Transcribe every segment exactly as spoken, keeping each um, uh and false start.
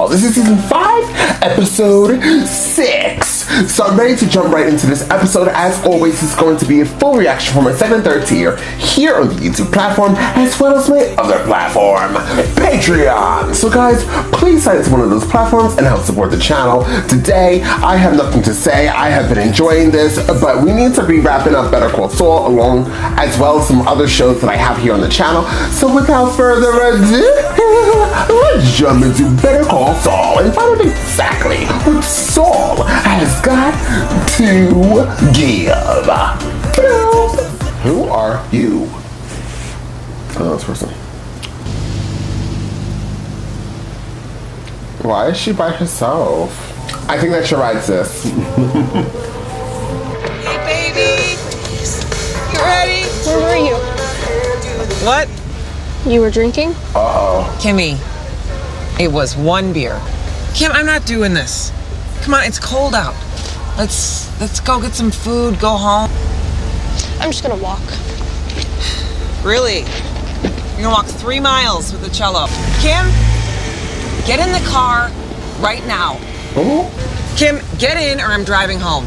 Saul. This is season five, episode six. So I'm ready to jump right into this episode. As always, it's going to be a full reaction from my second, third tier here on the YouTube platform, as well as my other platform, Patreon. So guys, please sign up to one of those platforms and help support the channel. Today, I have nothing to say. I have been enjoying this, but we need to be wrapping up Better Call Saul along, as well as some other shows that I have here on the channel. So without further ado, let's jump into Better Call Saul and find out exactly what Saul has got to give. Hello. Who are you? Oh, this person. Why is she by herself? I think that's your right, sis. Hey, baby. You ready? Where were you? What? You were drinking? Uh-oh. Kimmy, it was one beer. Kim, I'm not doing this. Come on, it's cold out. Let's let's go get some food, go home. I'm just gonna walk. Really? You're gonna walk three miles with the cello. Kim, get in the car right now. Mm-hmm. Kim, get in or I'm driving home.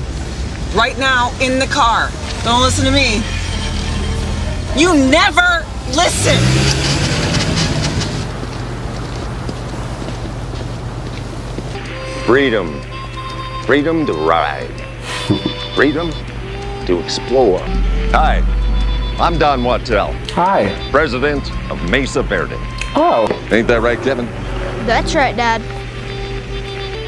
Right now, in the car. Don't listen to me. You never listen. Freedom. Freedom to ride. Freedom to explore. Hi, I'm Don Wattell. Hi. President of Mesa Verde. Oh. Ain't that right, Kevin? That's right, Dad.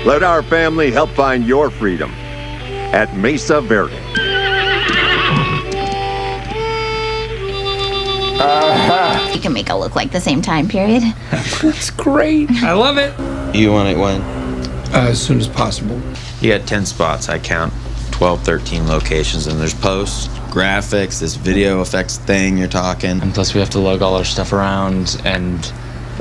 Let our family help find your freedom at Mesa Verde. Uh-huh. You can make it look like the same time period. That's great. I love it. You want it when? Uh, as soon as possible. You got ten spots, I count twelve, thirteen locations, and there's posts, graphics, this video effects thing you're talking. And plus we have to lug all our stuff around, and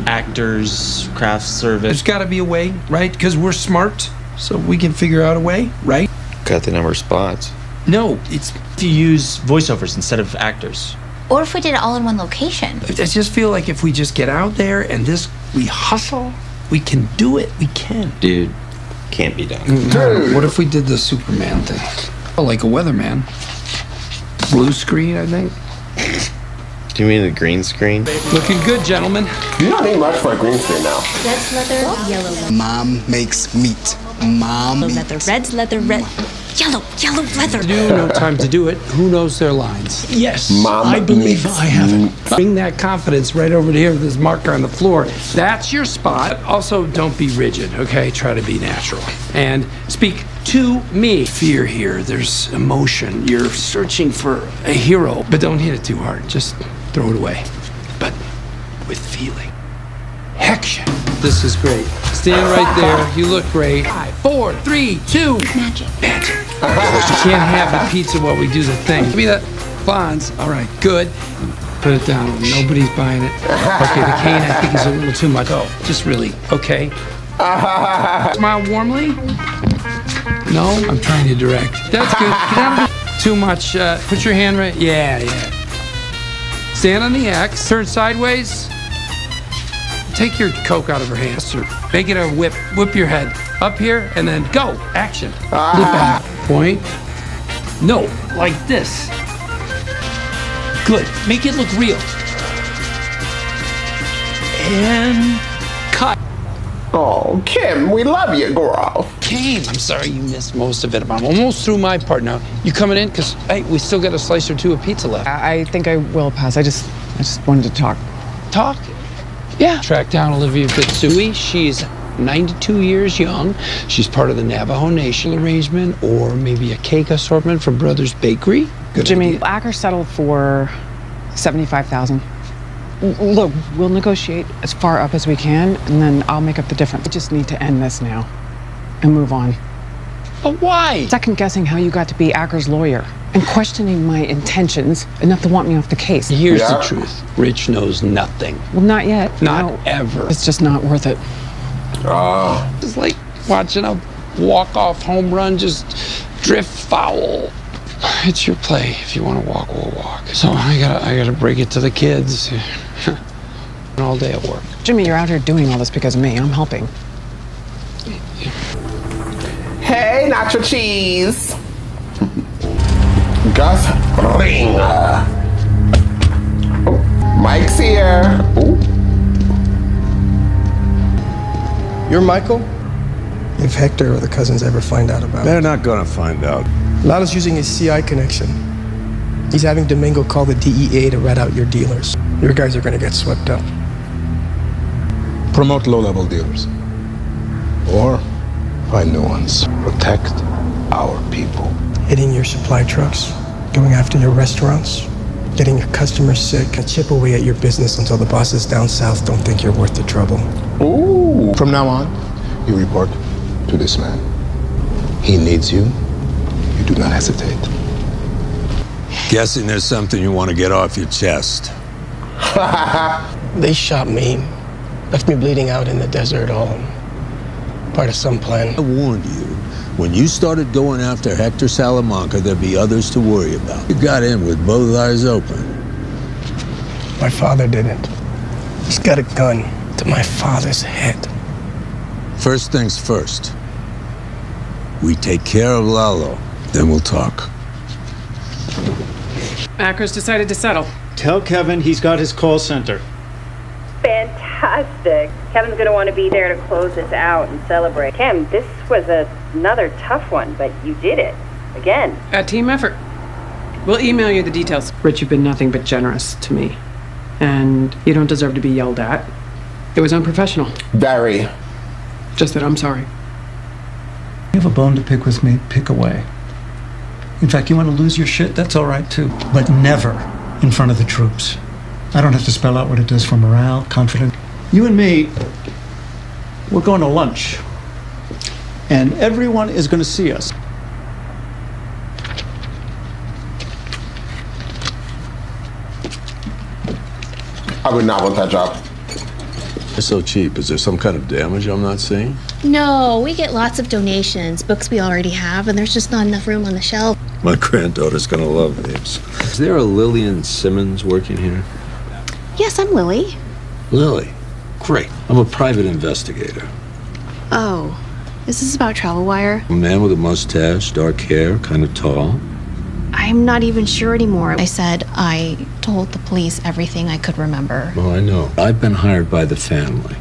actors, craft service. There's gotta be a way, right? Because we're smart, so we can figure out a way, right? Cut the number of spots. No, it's if you use voiceovers instead of actors. Or if we did it all in one location. I just feel like if we just get out there and this, we hustle, we can do it, we can. Dude. Can't be done. Dude. What if we did the Superman thing? Oh, like a weatherman. Blue screen, I think. Do you mean the green screen? Looking good, gentlemen. You don't need much for a green screen now. Red's leather, what? Yellow leather. Mom makes meat. Mom yellow leather, meat. Red's leather, red. Yellow, yellow leather. Do no time to do it. Who knows their lines? Yes, Mom I believe I have it. Bring that confidence right over to here with this marker on the floor. That's your spot. Also, don't be rigid, okay? Try to be natural. And speak to me. Fear here, there's emotion. You're searching for a hero, but don't hit it too hard. Just throw it away, but with feeling. Heck yeah. This is great. Stand right there. You look great. Five, four, three, two. Magic. Magic. You can't have the pizza while we do the thing. Give me the bonds. All right, good. Put it down. Nobody's buying it. Okay, the cane I think is a little too much. Oh, just really. Okay. Smile warmly. No, I'm trying to direct. That's good. Too much. Uh, put your hand right. Yeah, yeah. Stand on the X. Turn sideways. Take your Coke out of her hand, sir. Make it a whip. Whip your head up here and then go. Action. Ah. Point. No, like this. Good. Make it look real. And cut. Oh, Kim, we love you, girl. Kim, I'm sorry you missed most of it. I'm almost through my part now. You coming in? Because hey, we still got a slice or two of pizza left. I, I think I will pass. I just, I just wanted to talk. Talk? Yeah. Track down Olivia Bitsui. She's ninety-two years young. She's part of the Navajo Nation arrangement, or maybe a cake assortment from Brothers Bakery. Good Jimmy, idea. Acker settled for seventy-five thousand. Look, we'll negotiate as far up as we can, and then I'll make up the difference. I just need to end this now and move on. But why? Second guessing how you got to be Acker's lawyer and questioning my intentions enough to want me off the case. Here's yeah. the truth. Rich knows nothing. Well, not yet. Not no. ever. It's just not worth it. Uh. It's like watching a walk-off home run just drift foul. It's your play. If you want to walk, we'll walk. So I gotta, I gotta break it to the kids. All day at work. Jimmy, you're out here doing all this because of me. I'm helping. Hey, nacho cheese. Gus Ring. Oh, Mike's here. Ooh. You're Michael? If Hector or the cousins ever find out about it. They're not gonna find out. Lalo's using his C I connection. He's having Domingo call the D E A to rat out your dealers. Your guys are gonna get swept up. Promote low-level dealers. Or find new ones. Protect our people. Hitting your supply trucks, going after your restaurants, getting your customers sick, and chip away at your business until the bosses down south don't think you're worth the trouble. Ooh. From now on, you report to this man. He needs you. You do not hesitate. Guessing there's something you want to get off your chest. They shot me. Left me bleeding out in the desert, all part of some plan. I warned you. When you started going after Hector Salamanca, there'd be others to worry about. You got in with both eyes open. My father didn't. He's got a gun to my father's head. First things first. We take care of Lalo, then we'll talk. Macker's decided to settle. Tell Kevin he's got his call center. Fantastic. Kevin's going to want to be there to close this out and celebrate. Kim, this was a, another tough one, but you did it. Again. A team effort. We'll email you the details. Rich, you've been nothing but generous to me. And you don't deserve to be yelled at. It was unprofessional. Very. Just that I'm sorry. You have a bone to pick with me, pick away. In fact, you want to lose your shit, that's all right too. But never in front of the troops. I don't have to spell out what it does for morale, confidence. You and me, we're going to lunch. And everyone is going to see us. I would not want that job. It's so cheap. Is there some kind of damage I'm not seeing? No, we get lots of donations, books we already have, and there's just not enough room on the shelf. My granddaughter's gonna love these. Is there a Lillian Simmons working here? Yes, I'm Lily. Lily? Great. I'm a private investigator. Oh, is this about Travel Wire? A man with a mustache, dark hair, kind of tall. I'm not even sure anymore. I said I told the police everything I could remember. Well, I know. I've been hired by the family.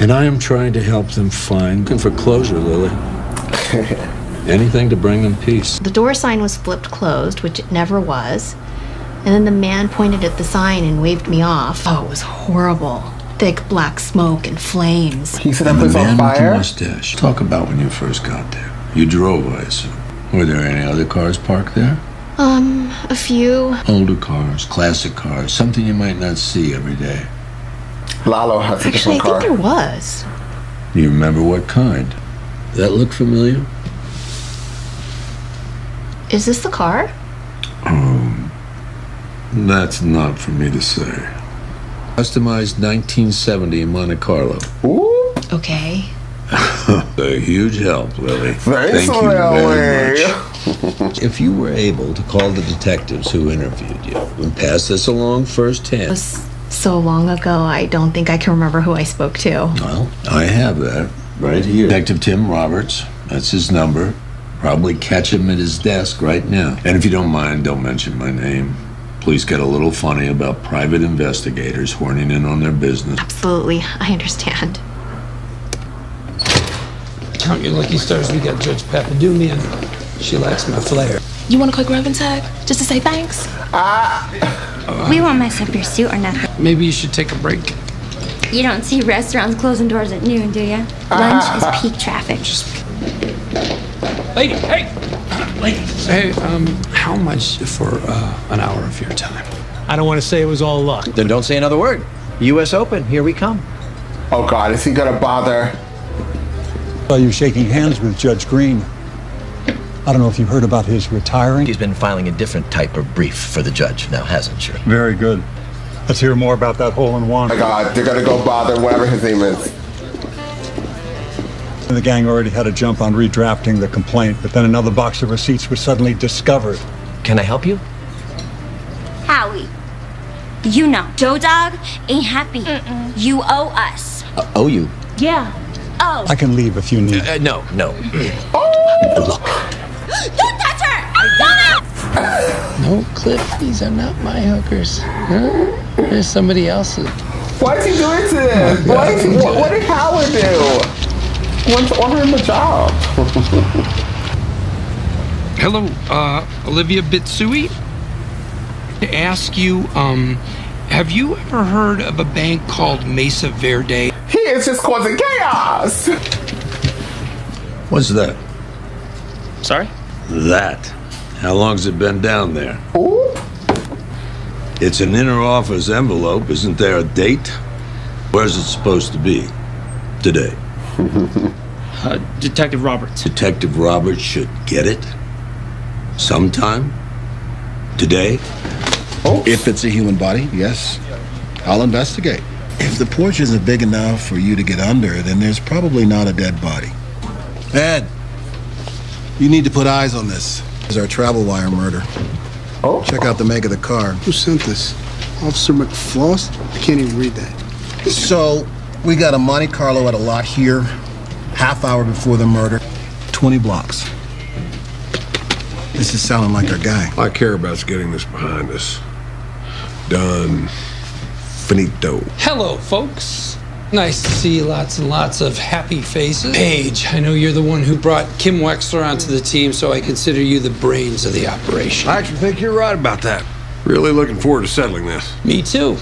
And I am trying to help them find... Looking for closure, Lily. Anything to bring them peace. The door sign was flipped closed, which it never was. And then the man pointed at the sign and waved me off. Oh, it was horrible. Thick black smoke and flames. He said that was on fire? The man with the mustache. Talk about when you first got there. You drove, I assume. Were there any other cars parked there? Um, a few. Older cars, classic cars, something you might not see every day. Lalo has a different car. Actually, I think there was. Do you remember what kind? That look familiar? Is this the car? Um, that's not for me to say. Customized nineteen seventy in Monte Carlo. Ooh. Okay. A huge help, Lily. Thanks, Thank you very much. If you were able to call the detectives who interviewed you and pass this along firsthand. It was so long ago, I don't think I can remember who I spoke to. Well, I have that right here. Detective Tim Roberts, that's his number. Probably catch him at his desk right now. And if you don't mind, don't mention my name. Police get a little funny about private investigators horning in on their business. Absolutely, I understand. Count your lucky stars, we got Judge Papadoumian. She likes my flair. You want a quick rub and tag? Just to say thanks? Ah! Uh, we won't mess up your suit or nothing. Maybe you should take a break. You don't see restaurants closing doors at noon, do ya? Lunch uh, is peak traffic. Just... Lady, hey! Lady. Hey, um, how much for uh, an hour of your time? I don't want to say it was all luck. Then don't say another word. U S Open, here we come. Oh, God, is he gonna bother? Well, you're shaking hands with Judge Green. I don't know if you heard about his retiring. He's been filing a different type of brief for the judge now, hasn't you? Very good. Let's hear more about that hole-in-one. Oh my God, they're gonna go bother whatever his name is. The gang already had a jump on redrafting the complaint, but then another box of receipts was suddenly discovered. Can I help you? Howie, you know, Joe Dog ain't happy. Mm-mm. You owe us. Uh, owe you? Yeah. Oh. I can leave if you need. Uh, uh, no, no. Oh. Look. Don't touch her! I wanna! No, Cliff, these are not my hookers. Huh? There's somebody else's. Why is he doing to this? Why is he, what, what did Howard do? What's on him a job? Hello, uh, Olivia Bitsui. To ask you, um, have you ever heard of a bank called Mesa Verde? He is just causing chaos! What's that? Sorry? That. How long's it been down there? Ooh. It's an inner office envelope. Isn't there a date? Where's it supposed to be? Today. uh, Detective Roberts. Detective Roberts should get it. Sometime. Today. Oh. If it's a human body, yes. I'll investigate. If the porch isn't big enough for you to get under, then there's probably not a dead body. Ed, you need to put eyes on this. This is our travel wire murder. Oh. Check out the make of the car. Who sent this? Officer McFloss? I can't even read that. So, we got a Monte Carlo at a lot here, half hour before the murder, twenty blocks. This is sounding like our guy. All I care about is getting this behind us. Done. Finito. Hello, folks. Nice to see lots and lots of happy faces. Paige, I know you're the one who brought Kim Wexler onto the team, so I consider you the brains of the operation. I actually think you're right about that. Really looking forward to settling this. Me too.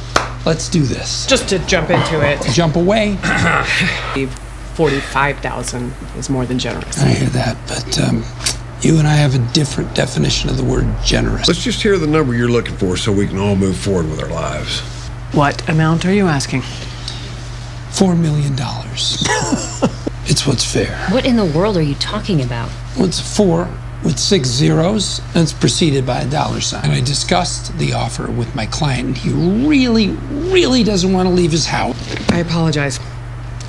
Let's do this. Just to jump into it. Jump away. forty-five thousand is more than generous. I hear that, but um, you and I have a different definition of the word generous. Let's just hear the number you're looking for so we can all move forward with our lives. What amount are you asking? Four million dollars. It's what's fair. What in the world are you talking about? Well, it's four with six zeros, and it's preceded by a dollar sign. And I discussed the offer with my client, and he really, really doesn't want to leave his house. I apologize.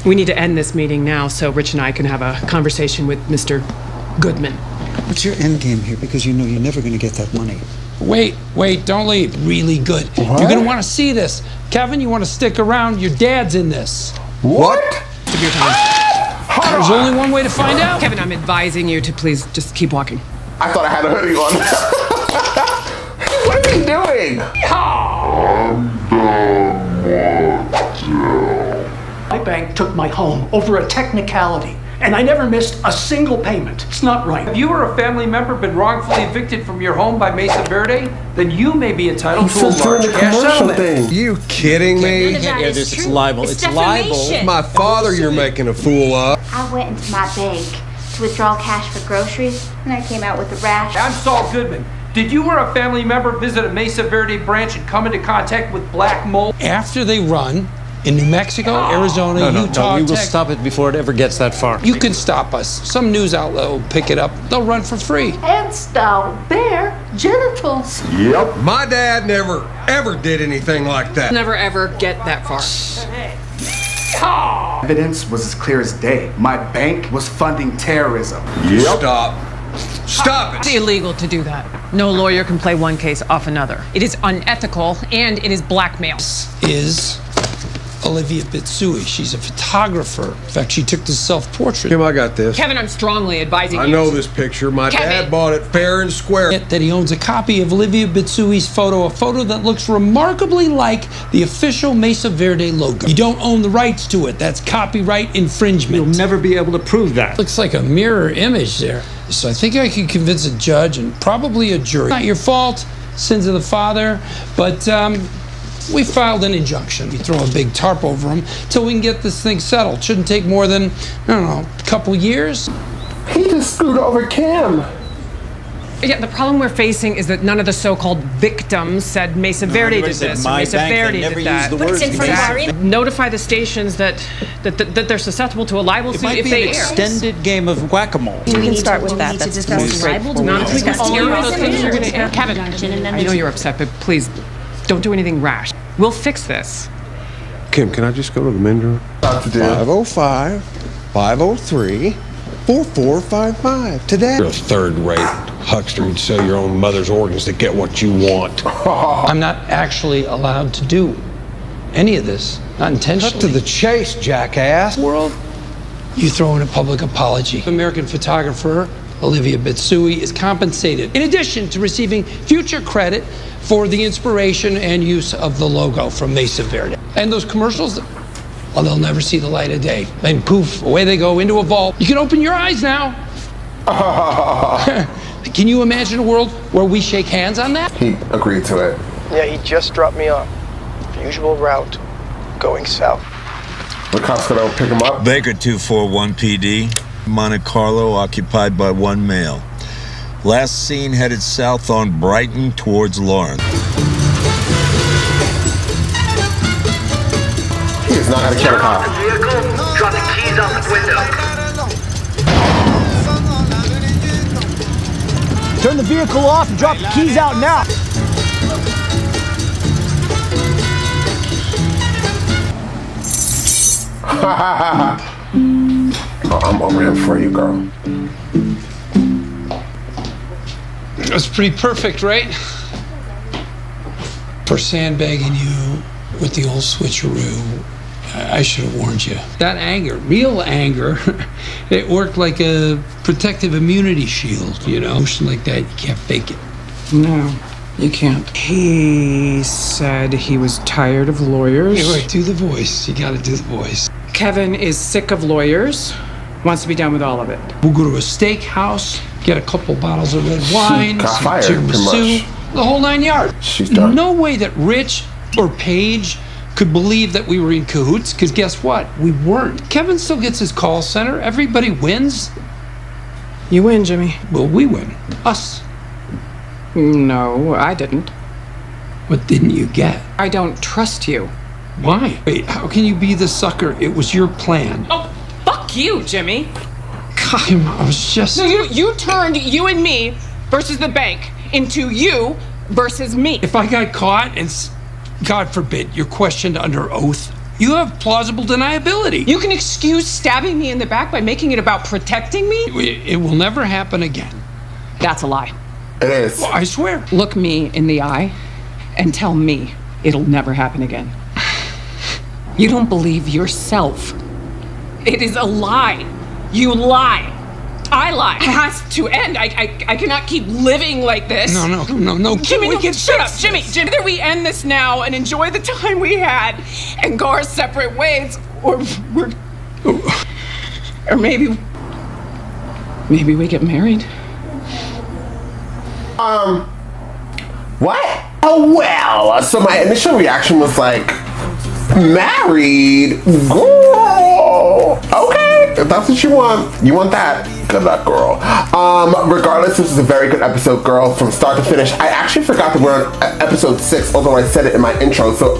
We need to end this meeting now so Rich and I can have a conversation with Mister Goodman. What's your end game here? Because you know you're never going to get that money. Wait, wait, don't leave. Really good. What? You're going to want to see this. Kevin, you want to stick around? Your dad's in this. What? Ah! There's only one way to find out. Kevin, I'm advising you to please just keep walking. I thought I had a hoodie on. What are you doing? Yeehaw! My bank took my home over a technicality. And I never missed a single payment. It's not right. If you or a family member been wrongfully evicted from your home by Mesa Verde, then you may be entitled to a large cash settlement. Are you kidding me? Yeah, yeah, this is libel. It's, it's libel. My father you're making a fool of. I went into my bank to withdraw cash for groceries, and I came out with a rash. I'm Saul Goodman. Did you or a family member visit a Mesa Verde branch and come into contact with black mold? After they run, in New Mexico, Arizona, no, no, Utah, no, we will Texas. Stop it before it ever gets that far. You can stop us. Some news outlet will pick it up. They'll run for free. Heads down there, genitals. Yep. My dad never, ever did anything like that. Never, ever get that far. Evidence was as clear as day. My bank was funding terrorism. Yep. Stop. Stop it! It's illegal to do that. No lawyer can play one case off another. It is unethical, and it is blackmail. This is Olivia Bitsui. She's a photographer. In fact, she took this self-portrait. Kim, I got this. Kevin, I'm strongly advising you. I know this picture. My dad bought it fair and square. That he owns a copy of Olivia Bitsui's photo, a photo that looks remarkably like the official Mesa Verde logo. You don't own the rights to it. That's copyright infringement. You'll never be able to prove that. Looks like a mirror image there. So I think I can convince a judge and probably a jury. Not your fault, sins of the father, but um, we filed an injunction. You throw a big tarp over them till we can get this thing settled. Shouldn't take more than, I don't know, a couple years. He just screwed over Kim. Yeah, the problem we're facing is that none of the so-called victims said Mesa Verde no, did this, my or Mesa bank, Verde never did that. Used the words exactly. Exactly. Notify the stations that, that that that they're susceptible to a libel it suit might if be they an extended game of whack-a-mole. We, we can start to, with that. That's libel. Do not discuss terrorism. Kevin, I know you're upset, but please don't do anything rash. We'll fix this. Kim, can I just go to the men's room? five oh five, five oh three, four four five five. Today. You're a third-rate huckster. You'd sell your own mother's organs to get what you want. I'm not actually allowed to do any of this. Not intentionally. Cut to the chase, jackass. World, you throw in a public apology. American photographer Olivia Bitsui is compensated, in addition to receiving future credit for the inspiration and use of the logo from Mesa Verde. And those commercials, well, they'll never see the light of day. And poof, away they go into a vault. You can open your eyes now. Can you imagine a world where we shake hands on that? He agreed to it. Yeah, he just dropped me off. The usual route, going south. The cops gonna pick him up? Baker two four one P D. Monte Carlo occupied by one male. Last seen headed south on Brighton towards Lawrence. He is not going to kill a cop. Drop the keys out the window. Turn the vehicle off and drop the keys out now. Ha ha. I'm over here for you, girl. That's pretty perfect, right? For sandbagging you with the old switcheroo, I should have warned you. That anger, real anger, it worked like a protective immunity shield, you know? Emotion like that, you can't fake it. No, you can't. He said he was tired of lawyers. Hey, wait, do the voice. You gotta do the voice. Kevin is sick of lawyers. Wants to be done with all of it. We'll go to a steakhouse, get a couple bottles of red wine, some fired, tiramisu, the whole nine yards. She's done. No way that Rich or Paige could believe that we were in cahoots, because guess what? We weren't. Kevin still gets his call center. Everybody wins. You win, Jimmy. Well, we win. Us. No, I didn't. What didn't you get? I don't trust you. Why? Wait, how can you be the sucker? It was your plan. Oh. You, Jimmy. God, I was just... No, you, you turned you and me versus the bank into you versus me. If I got caught and, God forbid, you're questioned under oath, you have plausible deniability. You can excuse stabbing me in the back by making it about protecting me? It, it will never happen again. That's a lie. It is. Well, I swear. Look me in the eye and tell me it'll never happen again. You don't believe yourself. It is a lie. You lie. I lie. It has to end. I, I, I cannot keep living like this. No, no, no, no. Jimmy, we no, can shut up. This. Jimmy, Jimmy, either we end this now and enjoy the time we had and go our separate ways, or we're... Or maybe... Maybe we get married. Um... What? Oh, well. So my initial reaction was like, married? Girl. Okay, if that's what you want, you want that. Good luck, girl. Um, regardless, this is a very good episode, girl, from start to finish. I actually forgot that we're on episode six, although I said it in my intro. So,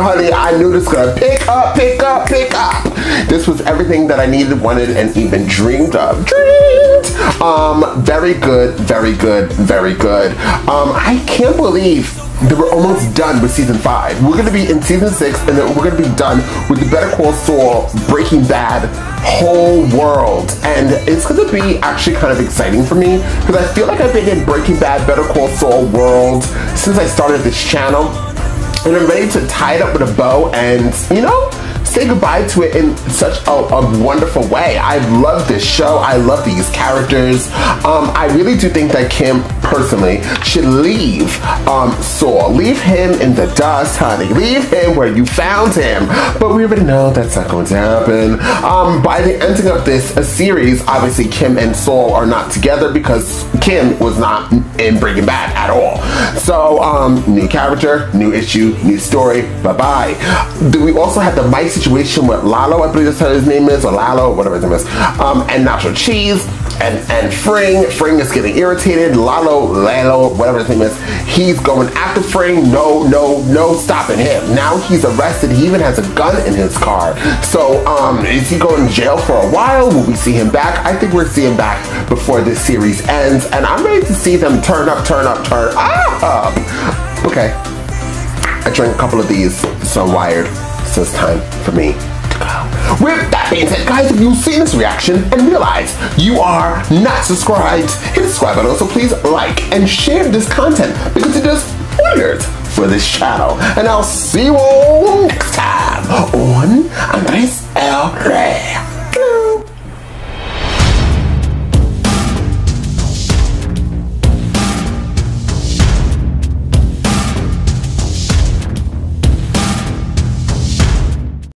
honey, I knew this was gonna pick up, pick up, pick up. This was everything that I needed, wanted, and even dreamed of. Dreamed. Um, very good, very good, very good. Um, I can't believe that we're almost done with season five. We're gonna be in season six, and then we're gonna be done with the Better Call Saul, Breaking Bad whole world. And it's gonna be actually kind of exciting for me, because I feel like I've been in Breaking Bad, Better Call Saul world since I started this channel. And I'm ready to tie it up with a bow and, you know, say goodbye to it in such a, a wonderful way. I love this show. I love these characters. Um, I really do think that Kim, personally, should leave um, Saul. Leave him in the dust, honey. Leave him where you found him. But we already know that's not going to happen. Um, by the ending of this a series, obviously Kim and Saul are not together because Kim was not in Breaking Bad at all. So, um, new character, new issue, new story, bye-bye. We also had the mice situation with Lalo, I believe that's how his name is, or Lalo, whatever his name is, um, and Nacho Cheese, and, and Fring. Fring is getting irritated. Lalo, Lalo, whatever his name is, he's going after Fring. No, no, no stopping him. Now he's arrested. He even has a gun in his car. So, um, is he going to jail for a while? Will we see him back? I think we're seeing back before this series ends, and I'm ready to see them turn up, turn up, turn up. Okay. I drank a couple of these, so I'm wired. So it's time for me to go. With that being said, guys, if you've seen this reaction and realize you are not subscribed, hit the subscribe button. Also, please like and share this content because it does wonders for this channel. And I'll see you all next time. on Andres El Rey.